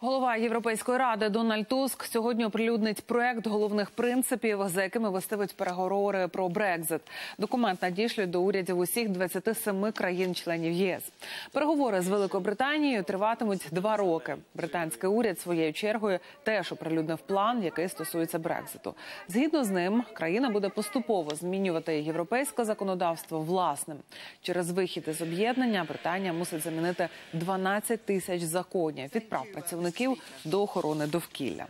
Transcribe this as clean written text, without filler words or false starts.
Голова Європейської ради Дональд Туск сьогодні оприлюднить проект головних принципів, за якими вестимуть переговори про Брекзит. Документ надішлють до урядів усіх 27 країн-членів ЄС. Переговори з Великобританією триватимуть 2 роки. Британський уряд своєю чергою теж оприлюднив план, який стосується Брекзиту. Згідно з ним, країна буде поступово змінювати європейське законодавство власним. Через вихід із об'єднання Британія мусить замінити 12 тисяч законів від прав працівників до охорони довкілля.